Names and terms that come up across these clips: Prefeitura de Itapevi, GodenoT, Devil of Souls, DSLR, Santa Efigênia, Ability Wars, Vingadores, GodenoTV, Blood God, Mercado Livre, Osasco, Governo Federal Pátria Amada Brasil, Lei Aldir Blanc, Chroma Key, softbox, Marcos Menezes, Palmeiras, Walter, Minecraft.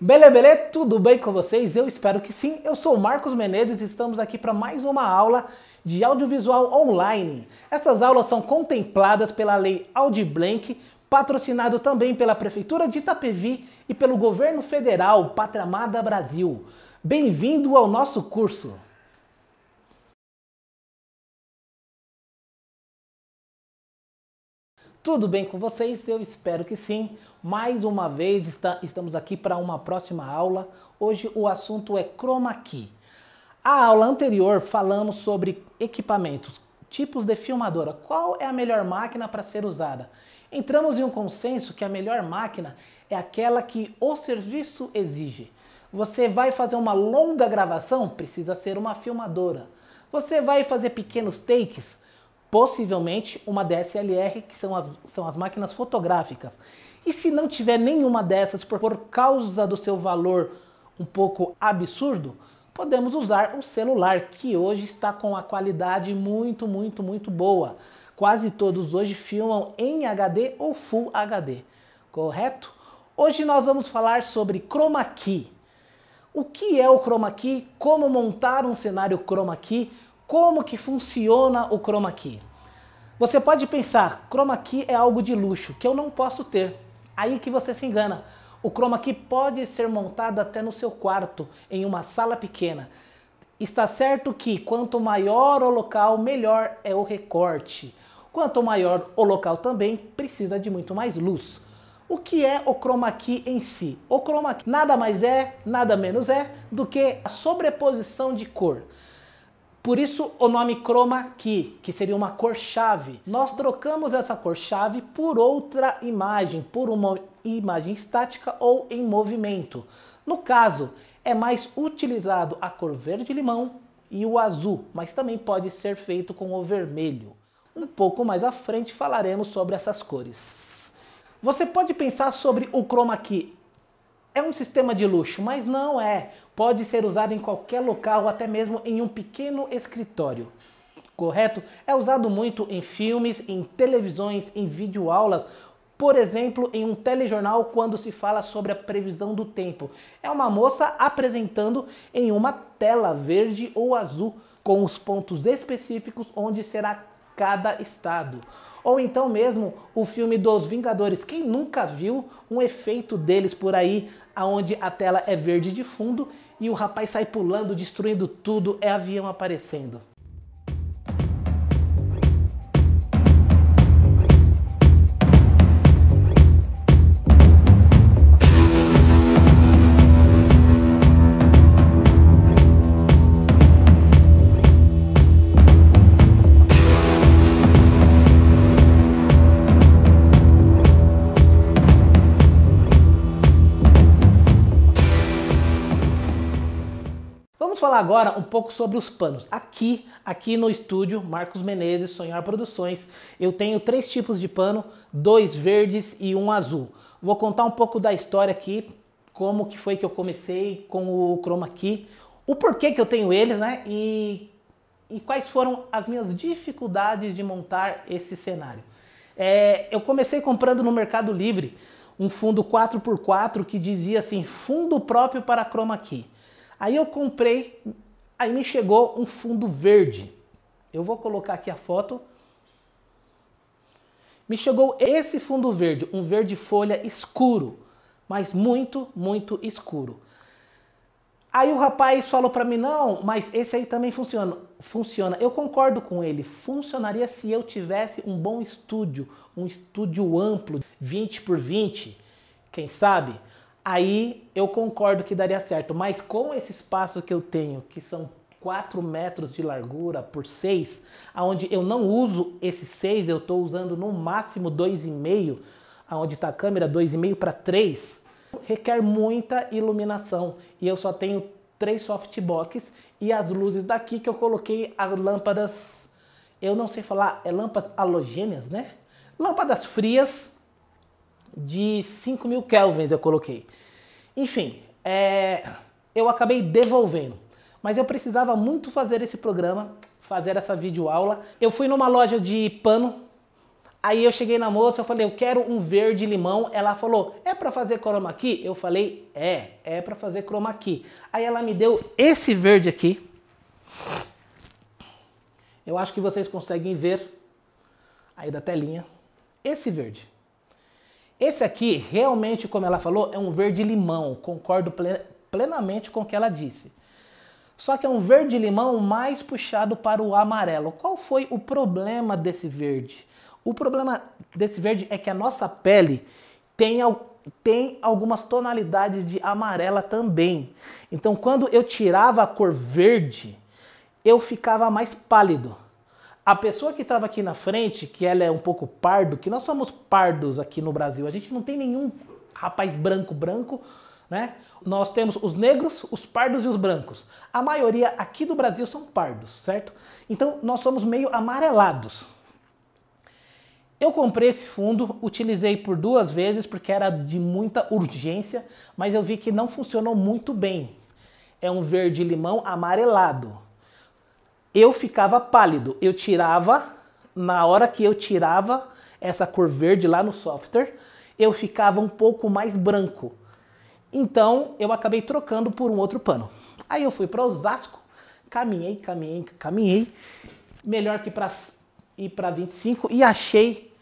Beleza, tudo bem com vocês? Eu espero que sim. Eu sou o Marcos Menezes e estamos aqui para mais uma aula de audiovisual online. Essas aulas são contempladas pela Lei Aldir Blanc, patrocinado também pela Prefeitura de Itapevi e pelo Governo Federal Pátria Amada Brasil. Bem-vindo ao nosso curso! Tudo bem com vocês? Eu espero que sim. Mais uma vez estamos aqui para uma próxima aula. Hoje o assunto é Chroma Key. A aula anterior falamos sobre equipamentos, tipos de filmadora. Qual é a melhor máquina para ser usada? Entramos em um consenso que a melhor máquina é aquela que o serviço exige. Você vai fazer uma longa gravação? Precisa ser uma filmadora. Você vai fazer pequenos takes? Possivelmente uma DSLR, que são as máquinas fotográficas. E se não tiver nenhuma dessas por causa do seu valor um pouco absurdo, podemos usar o celular, que hoje está com a qualidade muito boa. Quase todos hoje filmam em HD ou Full HD, correto? Hoje nós vamos falar sobre Chroma Key. O que é o Chroma Key? Como montar um cenário Chroma Key? Como que funciona o Chroma Key? Você pode pensar, Chroma Key é algo de luxo, que eu não posso ter. Aí que você se engana. O Chroma Key pode ser montado até no seu quarto, em uma sala pequena. Está certo que quanto maior o local, melhor é o recorte. Quanto maior o local também, precisa de muito mais luz. O que é o Chroma Key em si? O Chroma Key nada mais é, nada menos é, do que a sobreposição de cor. Por isso o nome Chroma Key, que seria uma cor-chave. Nós trocamos essa cor-chave por outra imagem, por uma imagem estática ou em movimento. No caso, é mais utilizado a cor verde-limão e o azul, mas também pode ser feito com o vermelho. Um pouco mais à frente falaremos sobre essas cores. Você pode pensar sobre o Chroma Key. É um sistema de luxo, mas não é. Pode ser usado em qualquer local, até mesmo em um pequeno escritório, correto? É usado muito em filmes, em televisões, em videoaulas, por exemplo, em um telejornal quando se fala sobre a previsão do tempo. É uma moça apresentando em uma tela verde ou azul, com os pontos específicos onde será cada estado. Ou então mesmo o filme dos Vingadores. Quem nunca viu um efeito deles por aí, onde a tela é verde de fundo e o rapaz sai pulando, destruindo tudo, é avião aparecendo. Vamos falar agora um pouco sobre os panos. Aqui no estúdio Marcos Menezes, Sonhar Produções, eu tenho três tipos de pano, dois verdes e um azul. Vou contar um pouco da história aqui, como que foi que eu comecei com o Chroma Key, o porquê que eu tenho eles, né? E quais foram as minhas dificuldades de montar esse cenário. Eu comecei comprando no Mercado Livre um fundo 4x4 que dizia assim, fundo próprio para Chroma Key. Aí eu comprei, aí me chegou um fundo verde. Eu vou colocar aqui a foto. Me chegou esse fundo verde, um verde folha escuro, mas muito escuro. Aí o rapaz falou para mim, não, mas esse aí também funciona. Eu concordo com ele, funcionaria se eu tivesse um bom estúdio, um estúdio amplo, 20x20, quem sabe? Aí eu concordo que daria certo, mas com esse espaço que eu tenho, que são 4 metros de largura por 6, onde eu não uso esse 6, eu estou usando no máximo 2,5, onde está a câmera, 2,5 para 3, requer muita iluminação. E eu só tenho 3 softbox e as luzes daqui que eu coloquei, as lâmpadas, eu não sei falar, é lâmpadas halogênias, né? Lâmpadas frias. De 5.000 kelvins eu coloquei. Enfim, eu acabei devolvendo. Mas eu precisava muito fazer esse programa, fazer essa videoaula. Eu fui numa loja de pano, Aí eu cheguei na moça, eu falei, eu quero um verde limão. Ela falou, é para fazer chroma key? Eu falei, é para fazer chroma key. Aí ela me deu esse verde aqui. Eu acho que vocês conseguem ver aí da telinha. Esse verde. Esse aqui, realmente, como ela falou, é um verde limão. Concordo plenamente com o que ela disse. Só que é um verde limão mais puxado para o amarelo. Qual foi o problema desse verde? O problema desse verde é que a nossa pele tem algumas tonalidades de amarela também. Então, quando eu tirava a cor verde, eu ficava mais pálido. A pessoa que estava aqui na frente, que ela é um pouco pardo, que nós somos pardos aqui no Brasil, a gente não tem nenhum rapaz branco, né? Nós temos os negros, os pardos e os brancos. A maioria aqui do Brasil são pardos, certo? Então nós somos meio amarelados. Eu comprei esse fundo, utilizei por 2 vezes porque era de muita urgência, mas eu vi que não funcionou muito bem. É um verde limão amarelado. Eu ficava pálido, eu tirava, na hora que eu tirava essa cor verde lá no software, eu ficava um pouco mais branco. Então eu acabei trocando por um outro pano. Aí eu fui para Osasco, caminhei, melhor que para ir para 25 e achei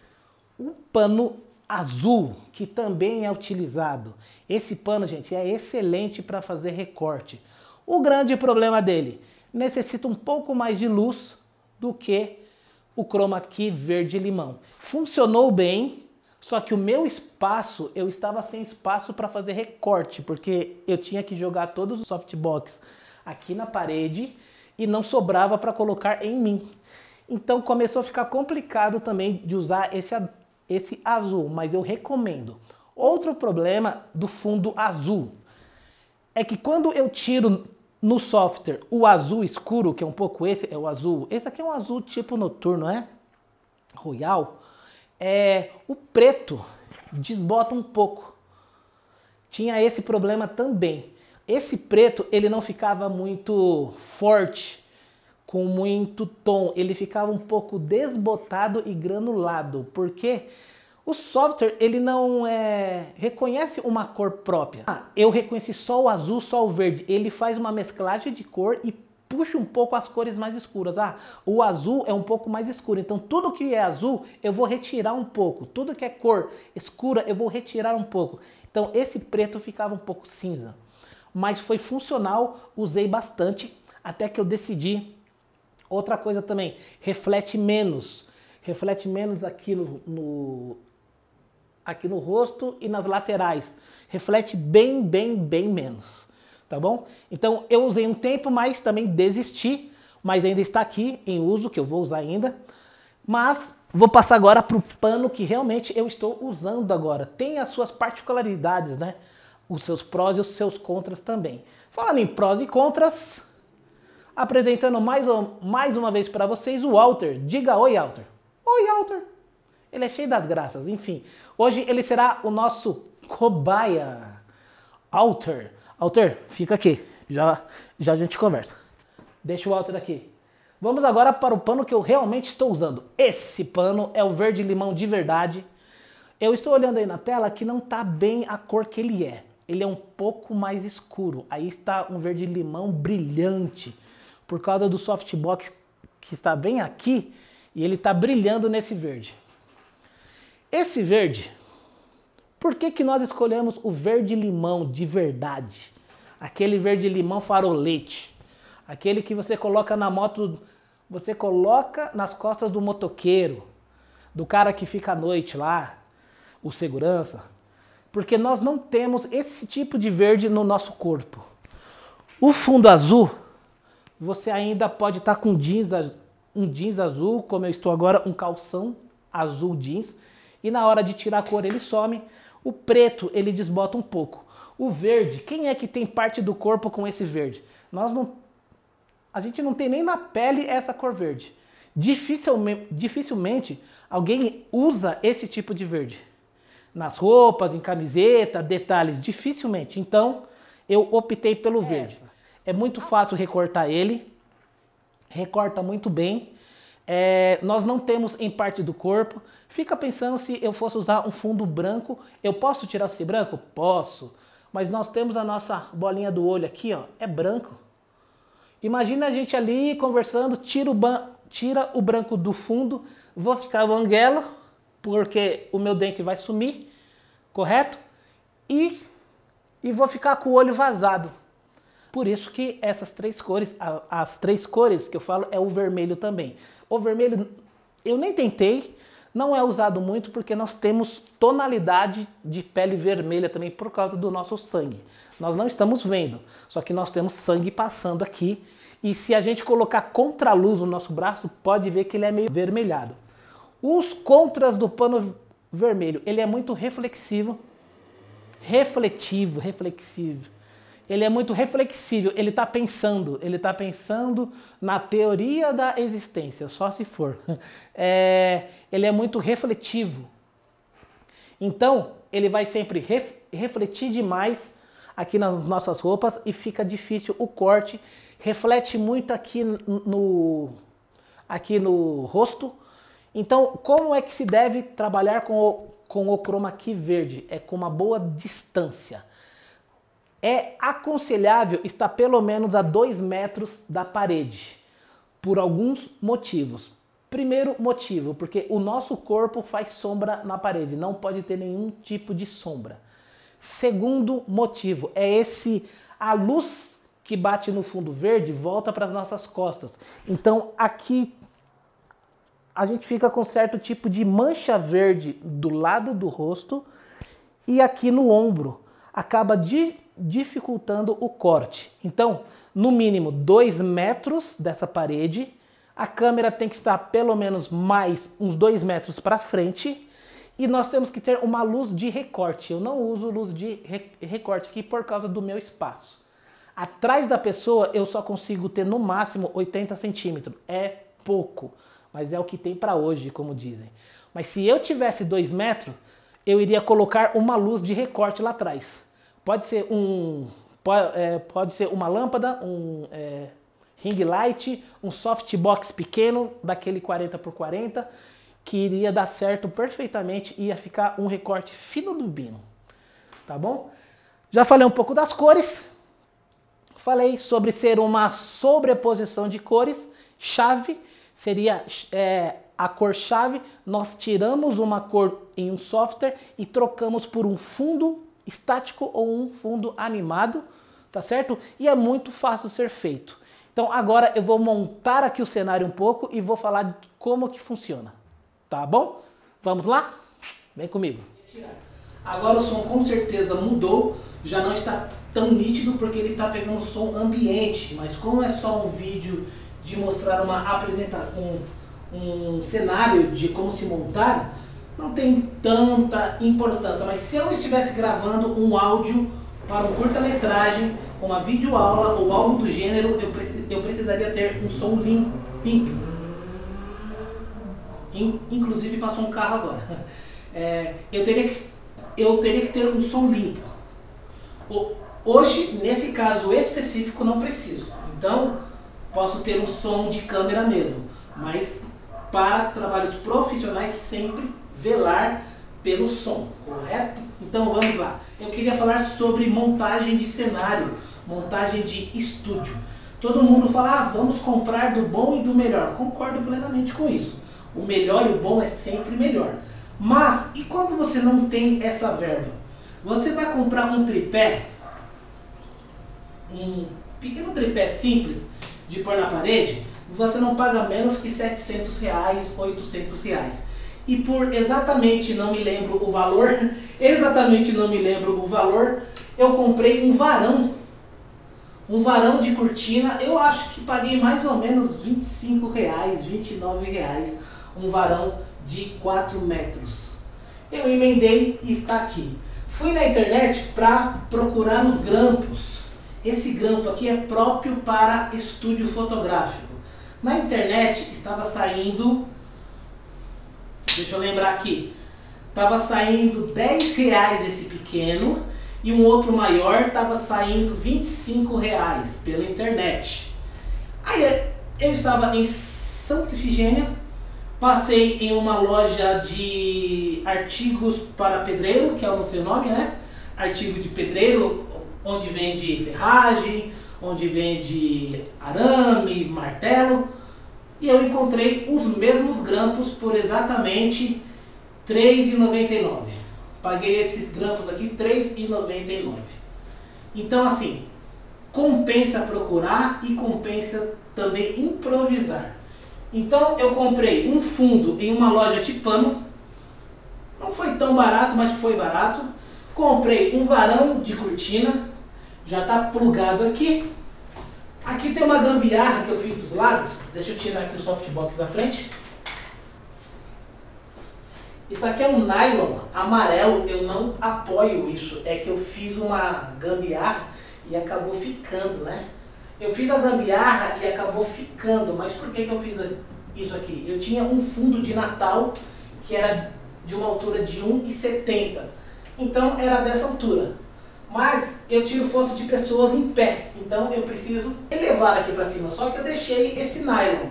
um pano azul, que também é utilizado. Esse pano, gente, é excelente para fazer recorte. O grande problema dele... necessita um pouco mais de luz do que o chroma key verde limão. Funcionou bem, só que o meu espaço, eu estava sem espaço para fazer recorte, porque eu tinha que jogar todos os softbox aqui na parede e não sobrava para colocar em mim. Então começou a ficar complicado também de usar esse azul, mas eu recomendo. Outro problema do fundo azul é que quando eu tiro... no software, o azul escuro, que é um pouco esse, é o azul. Esse aqui é um azul tipo noturno, né? Royal. O preto desbota um pouco. Tinha esse problema também. Esse preto, ele não ficava muito forte, com muito tom. Ele ficava um pouco desbotado e granulado. Porque o software, ele não reconhece uma cor própria. Eu reconheci só o azul, só o verde. Ele faz uma mesclagem de cor e puxa um pouco as cores mais escuras. O azul é um pouco mais escuro. Então, tudo que é azul, eu vou retirar um pouco. Tudo que é cor escura, eu vou retirar um pouco. Então, esse preto ficava um pouco cinza. Mas foi funcional, usei bastante, até que eu decidi. Outra coisa também, reflete menos. Reflete menos aqui no rosto e nas laterais. Reflete bem menos, tá bom? Então eu usei um tempo, mas também desisti, mas ainda está aqui em uso, que eu vou usar ainda. Mas vou passar agora para o pano que realmente eu estou usando agora. Tem as suas particularidades, né? Os seus prós e os seus contras também. Falando em prós e contras, apresentando mais uma vez para vocês o Walter. Diga oi, Walter. Oi, Walter. Ele é cheio das graças, enfim. Hoje ele será o nosso cobaia. Walter. Walter, fica aqui. Já a gente conversa. Deixa o Walter aqui. Vamos agora para o pano que eu realmente estou usando. Esse pano é o verde limão de verdade. Eu estou olhando aí na tela que não está bem a cor que ele é. Ele é um pouco mais escuro. Aí está um verde limão brilhante. Por causa do softbox que está bem aqui. E ele está brilhando nesse verde. Esse verde, por que que nós escolhemos o verde limão de verdade? Aquele verde limão farolete. Aquele que você coloca na moto, você coloca nas costas do motoqueiro. Do cara que fica à noite lá, o segurança. Porque nós não temos esse tipo de verde no nosso corpo. O fundo azul, você ainda pode estar com jeans azul. Um jeans azul, como eu estou agora, um calção azul jeans. E na hora de tirar a cor ele some. O preto ele desbota um pouco. O verde, quem é que tem parte do corpo com esse verde? A gente não tem nem na pele essa cor verde. Dificilmente alguém usa esse tipo de verde. Nas roupas, em camiseta, detalhes, dificilmente. Então eu optei pelo verde. É muito fácil recortar ele. Recorta muito bem, nós não temos em parte do corpo. Fica pensando, se eu fosse usar um fundo branco, eu posso tirar esse branco? Posso. Mas nós temos a nossa bolinha do olho aqui, ó, é branco. Imagina a gente ali conversando, tira o branco do fundo, vou ficar banguelo, porque o meu dente vai sumir, correto? E vou ficar com o olho vazado. Por isso que essas três cores, as três cores que eu falo, é o vermelho também. O vermelho eu nem tentei, não é usado muito porque nós temos tonalidade de pele vermelha também por causa do nosso sangue. Nós não estamos vendo, só que nós temos sangue passando aqui. E se a gente colocar contraluz no nosso braço, pode ver que ele é meio avermelhado. Os contras do pano vermelho, ele é muito reflexivo. Ele é muito reflexível, ele está pensando na teoria da existência, só se for. Ele é muito refletivo. Então, ele vai sempre refletir demais aqui nas nossas roupas e fica difícil o corte. Reflete muito aqui no rosto. Então, como é que se deve trabalhar com o Chroma Key verde? É com uma boa distância. É aconselhável estar pelo menos a 2 metros da parede, por alguns motivos. Primeiro motivo, porque o nosso corpo faz sombra na parede, não pode ter nenhum tipo de sombra. Segundo motivo, é a luz que bate no fundo verde volta para as nossas costas. Então aqui a gente fica com certo tipo de mancha verde do lado do rosto e aqui no ombro. Acaba dificultando o corte. Então, no mínimo 2 metros dessa parede, a câmera tem que estar pelo menos mais uns 2 metros para frente e nós temos que ter uma luz de recorte. Eu não uso luz de recorte aqui por causa do meu espaço. Atrás da pessoa eu só consigo ter no máximo 80 centímetros. É pouco, mas é o que tem para hoje, como dizem. Mas se eu tivesse 2 metros, eu iria colocar uma luz de recorte lá atrás. Pode ser uma lâmpada, um ring light, um softbox pequeno, daquele 40x40, que iria dar certo perfeitamente e ia ficar um recorte fino do bino, tá bom? Já falei um pouco das cores, falei sobre ser uma sobreposição de cores, chave, seria a cor chave, nós tiramos uma cor em um software e trocamos por um fundo estático ou um fundo animado, tá certo? E é muito fácil ser feito. Então agora eu vou montar aqui o cenário um pouco e vou falar de como que funciona, tá bom? Vamos lá? Vem comigo. Agora o som com certeza mudou, já não está tão nítido porque ele está pegando som ambiente, mas como é só um vídeo de mostrar uma apresentação, um cenário de como se montar, não tem tanta importância, mas se eu estivesse gravando um áudio para um curta-metragem, uma videoaula ou algo do gênero, eu precisaria ter um som limpo. Inclusive passou um carro agora. Eu teria que ter um som limpo. Hoje, nesse caso específico, não preciso. Então, posso ter um som de câmera mesmo, mas para trabalhos profissionais sempre velar pelo som, correto? Então vamos lá. Eu queria falar sobre montagem de cenário, montagem de estúdio. Todo mundo fala, vamos comprar do bom e do melhor. Concordo plenamente com isso. O melhor e o bom é sempre melhor. Mas, e quando você não tem essa verba? Você vai comprar um tripé, um pequeno tripé simples de pôr na parede, você não paga menos que R$700, R$800. E por exatamente não me lembro o valor, eu comprei um varão de cortina, eu acho que paguei mais ou menos R$25, R$29, um varão de 4 metros. Eu emendei e está aqui. Fui na internet para procurar os grampos. Esse grampo aqui é próprio para estúdio fotográfico. Na internet estava saindo... Deixa eu lembrar aqui. Tava saindo R$10 esse pequeno e um outro maior tava saindo R$25 pela internet. Aí eu estava em Santa Efigênia, passei em uma loja de artigos para pedreiro, que é o seu nome, né? Artigo de pedreiro, onde vende ferragem, onde vende arame, martelo, e eu encontrei os mesmos grampos por exatamente R$ 3,99. Paguei esses grampos aqui R$ 3,99. Então assim, compensa procurar e compensa também improvisar. Então eu comprei um fundo em uma loja de pano, não foi tão barato, mas foi barato. Comprei um varão de cortina, já está plugado aqui. Aqui tem uma gambiarra que eu fiz dos lados, deixa eu tirar aqui o softbox da frente. Isso aqui é um nylon amarelo, eu não apoio isso, é que eu fiz uma gambiarra e acabou ficando, né? Eu fiz a gambiarra e acabou ficando, mas por que eu fiz isso aqui? Eu tinha um fundo de Natal que era de uma altura de 1,70, então era dessa altura. Mas eu tiro foto de pessoas em pé, então eu preciso elevar aqui para cima, só que eu deixei esse nylon.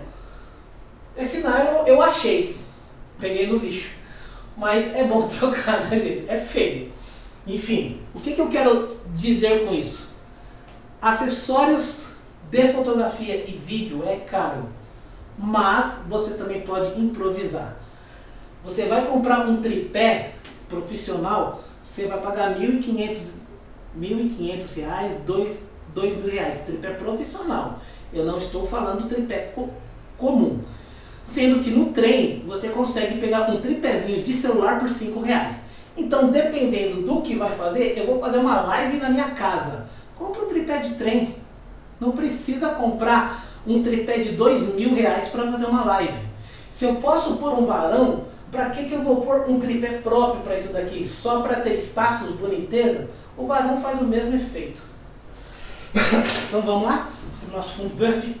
Esse nylon eu achei, peguei no lixo, mas é bom trocar, né, gente? É feio. Enfim, o que eu quero dizer com isso? Acessórios de fotografia e vídeo é caro, mas você também pode improvisar. Você vai comprar um tripé profissional, você vai pagar R$ 1.500, R$ 2.000, tripé profissional. Eu não estou falando tripé comum. Sendo que no trem você consegue pegar um tripézinho de celular por R$ 5. Então, dependendo do que vai fazer, eu vou fazer uma live na minha casa. Compra um tripé de trem. Não precisa comprar um tripé de R$ 2.000 para fazer uma live. Se eu posso pôr um varão, para que eu vou pôr um tripé próprio para isso daqui? Só para ter status, boniteza? O varão faz o mesmo efeito. Então vamos lá para o nosso fundo verde.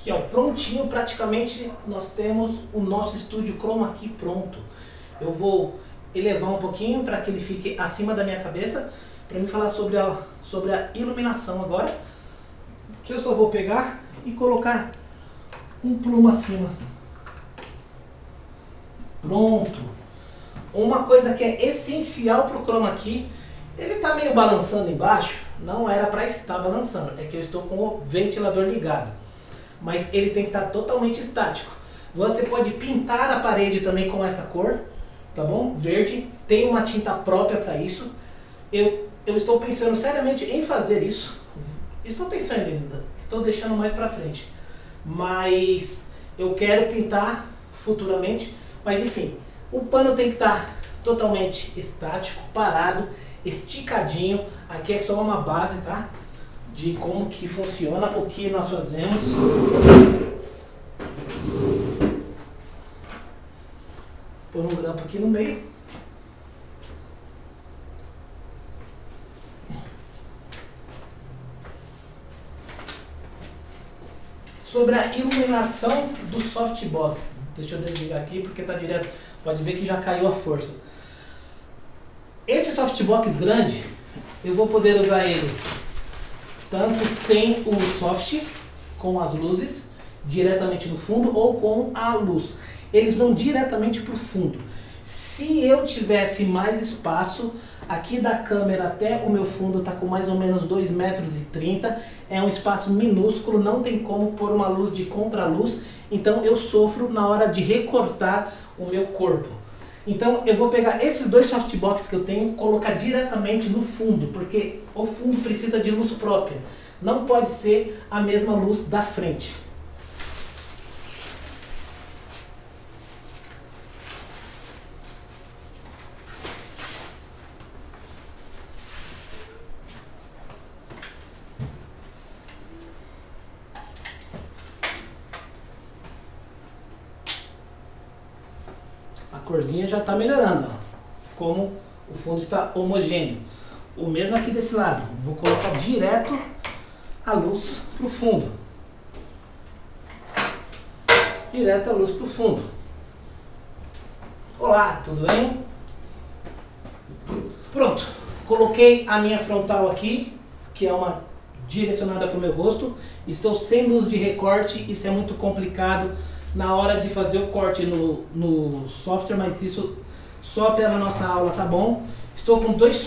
Aqui ó, prontinho praticamente, nós temos o nosso estúdio Chroma Key pronto. Eu vou elevar um pouquinho para que ele fique acima da minha cabeça, para mim falar sobre a iluminação agora, que eu só vou pegar e colocar um plumo acima. Pronto. Uma coisa que é essencial para o Chroma Key, ele está meio balançando embaixo, não era para estar balançando, é que eu estou com o ventilador ligado, mas ele tem que estar totalmente estático. Você pode pintar a parede também com essa cor, tá bom? Verde, tem uma tinta própria para isso. Eu estou pensando seriamente em fazer isso. Estou pensando ainda, estou deixando mais para frente. Mas eu quero pintar futuramente. Mas enfim, o pano tem que estar totalmente estático, parado, esticadinho. Aqui é só uma base, tá? De como que funciona, o que nós fazemos. Pôr um grampo aqui no meio. Sobre a iluminação do softbox, deixa eu desligar aqui porque está direto, pode ver que já caiu a força. Esse softbox grande, eu vou poder usar ele tanto sem o soft, com as luzes, diretamente no fundo, ou com a luz. Eles vão diretamente para o fundo. Se eu tivesse mais espaço, aqui da câmera até o meu fundo está com mais ou menos 2,30 metros. É um espaço minúsculo, não tem como pôr uma luz de contraluz. Então eu sofro na hora de recortar o meu corpo. Então eu vou pegar esses dois softbox que eu tenho e colocar diretamente no fundo, porque o fundo precisa de luz própria. Não pode ser a mesma luz da frente. Já está melhorando, ó. Como o fundo está homogêneo, o mesmo aqui desse lado, vou colocar direto a luz para o fundo, direto a luz para o fundo. Olá, tudo bem? Pronto, coloquei a minha frontal aqui, que é uma direcionada para o meu rosto. Estou sem luz de recorte, isso é muito complicado na hora de fazer o corte no software, mas isso só pela nossa aula, tá bom? Estou com dois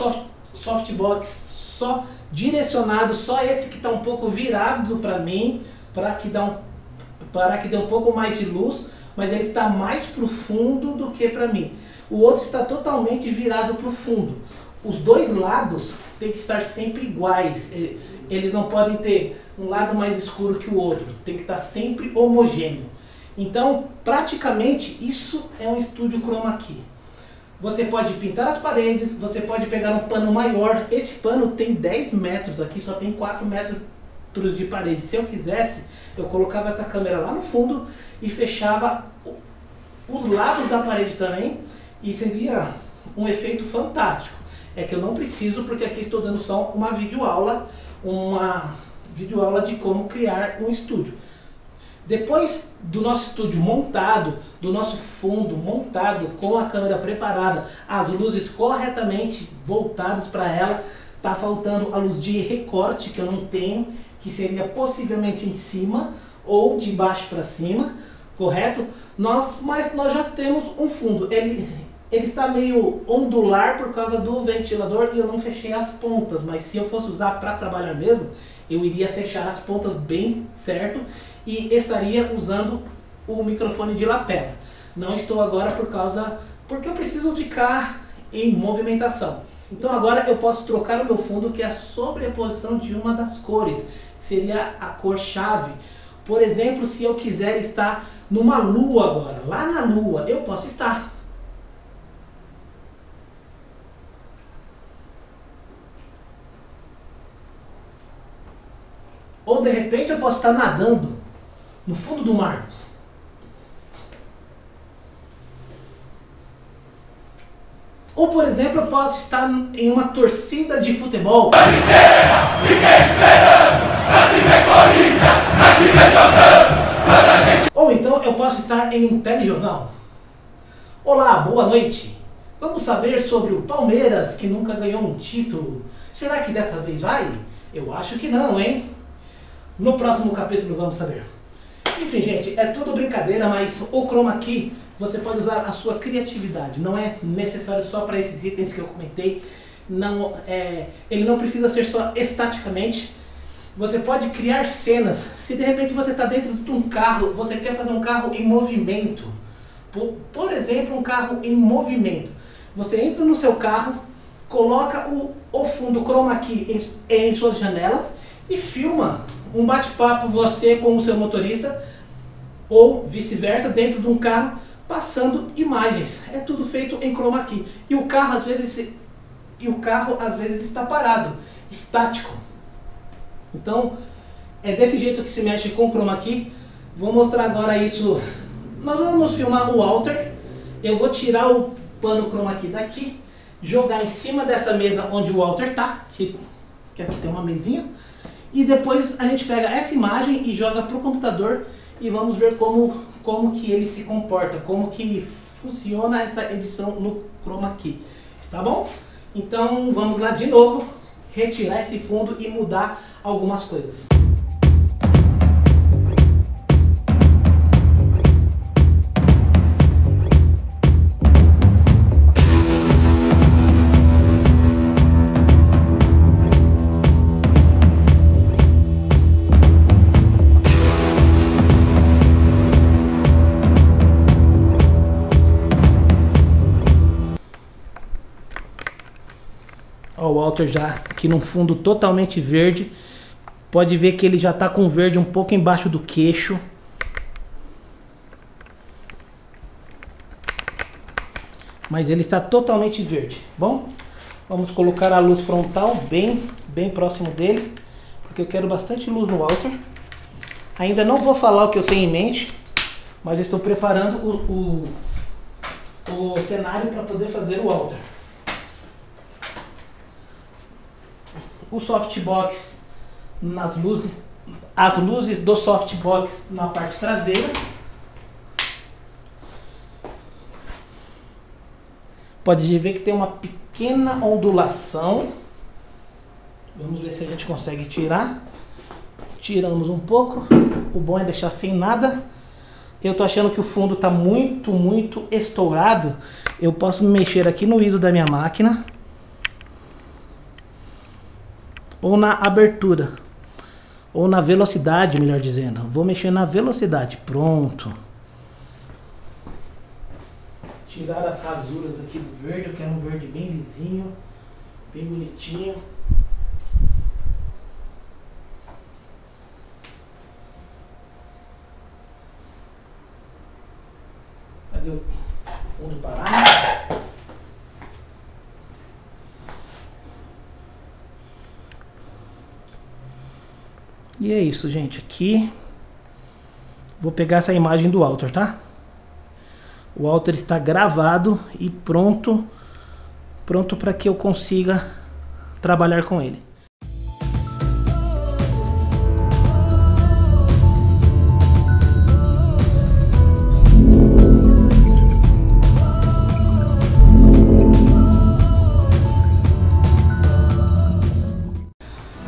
softbox só direcionados, só esse que está um pouco virado para mim, para que dê um pouco mais de luz, mas ele está mais para o fundo do que para mim. O outro está totalmente virado para o fundo. Os dois lados têm que estar sempre iguais, eles não podem ter um lado mais escuro que o outro, tem que estar sempre homogêneo. Então, praticamente, isso é um estúdio Chroma Key. Você pode pintar as paredes, você pode pegar um pano maior. Esse pano tem 10 metros aqui, só tem 4 metros de parede. Se eu quisesse, eu colocava essa câmera lá no fundo e fechava os lados da parede também, e seria um efeito fantástico. É que eu não preciso, porque aqui estou dando só uma videoaula de como criar um estúdio. Depois do nosso estúdio montado, do nosso fundo montado, com a câmera preparada, as luzes corretamente voltadas para ela, tá faltando a luz de recorte, que eu não tenho, que seria possivelmente em cima ou de baixo para cima, correto? Mas nós já temos um fundo. Ele está meio ondular por causa do ventilador e eu não fechei as pontas, mas se eu fosse usar para trabalhar mesmo, eu iria fechar as pontas bem certo e estaria usando o microfone de lapela. Não estou agora porque eu preciso ficar em movimentação. Então agora eu posso trocar o meu fundo, que é a sobreposição de uma das cores, seria a cor chave. Por exemplo, se eu quiser estar numa lua agora, lá na lua, eu posso estar. Ou de repente eu posso estar nadando no fundo do mar. Ou, por exemplo, eu posso estar em uma torcida de futebol. A vida inteira fiquei esperando pra te ver corrida, pra te ver jogando, pra gente... Ou então eu posso estar em um telejornal. Olá, boa noite. Vamos saber sobre o Palmeiras, que nunca ganhou um título. Será que dessa vez vai? Eu acho que não, hein? No próximo capítulo vamos saber. Enfim, gente, é tudo brincadeira, mas o Chroma Key você pode usar a sua criatividade. Não é necessário só para esses itens que eu comentei. Não, ele não precisa ser só estaticamente. Você pode criar cenas. Se de repente você está dentro de um carro, você quer fazer um carro em movimento. Por exemplo, um carro em movimento. Você entra no seu carro, coloca o fundo Chroma Key em suas janelas e filma um bate-papo, você com o seu motorista, ou vice-versa, dentro de um carro, passando imagens. É tudo feito em Chroma Key. E o carro às vezes está parado, estático. Então, é desse jeito que se mexe com o Chroma Key. Vou mostrar agora isso. Nós vamos filmar o Walter. Eu vou tirar o pano Chroma Key daqui, jogar em cima dessa mesa onde o Walter está, que aqui tem uma mesinha. E depois a gente pega essa imagem e joga para o computador e vamos ver como que ele se comporta, como que funciona essa edição no Chroma Key, tá bom? Então vamos lá de novo, retirar esse fundo e mudar algumas coisas. O Walter já aqui num fundo totalmente verde. Pode ver que ele já está com verde um pouco embaixo do queixo. Mas ele está totalmente verde. Bom, vamos colocar a luz frontal bem próximo dele, porque eu quero bastante luz no Walter. Ainda não vou falar o que eu tenho em mente, mas estou preparando o cenário para poder fazer o Walter. O softbox nas luzes, as luzes do softbox na parte traseira. Pode ver que tem uma pequena ondulação. Vamos ver se a gente consegue tirar. Tiramos um pouco. O bom é deixar sem nada. Eu tô achando que o fundo tá muito estourado. Eu posso mexer aqui no ISO da minha máquina ou na abertura ou na velocidade, melhor dizendo. Vou mexer na velocidade. Pronto. Tirar as rasuras aqui do verde. Eu quero um verde bem lisinho, bem bonitinho. Fazer o fundo parar. E é isso, gente. Aqui vou pegar essa imagem do Walter, tá? O Walter está gravado e pronto para que eu consiga trabalhar com ele.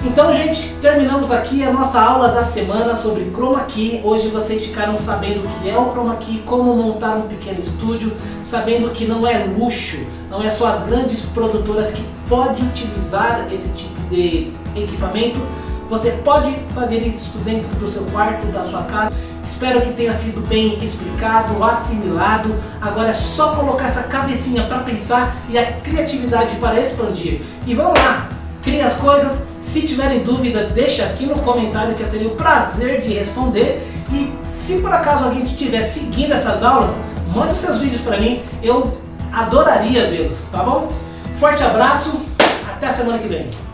Então, gente, terminamos aqui a nossa aula da semana sobre Chroma Key. Hoje vocês ficaram sabendo o que é o Chroma Key, como montar um pequeno estúdio, sabendo que não é luxo, não é só as grandes produtoras que podem utilizar esse tipo de equipamento. Você pode fazer isso dentro do seu quarto, da sua casa. Espero que tenha sido bem explicado, assimilado. Agora é só colocar essa cabecinha para pensar e a criatividade para expandir. E vamos lá, cria as coisas. Se tiverem dúvida, deixa aqui no comentário que eu teria o prazer de responder. E se por acaso alguém estiver seguindo essas aulas, manda os seus vídeos para mim, eu adoraria vê-los, tá bom? Forte abraço, até a semana que vem.